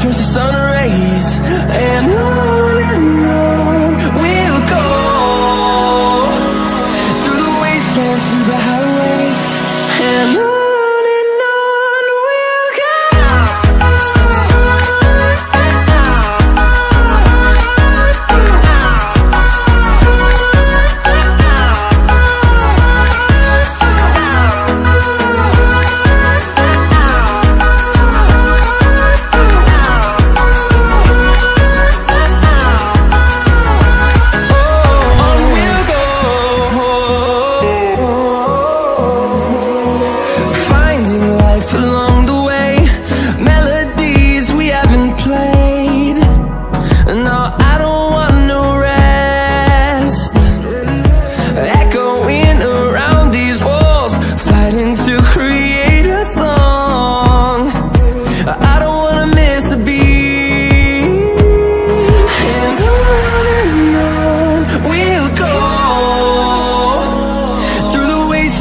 turns to sun rays. And on we'll go, through the wastelands, through the highways, and on.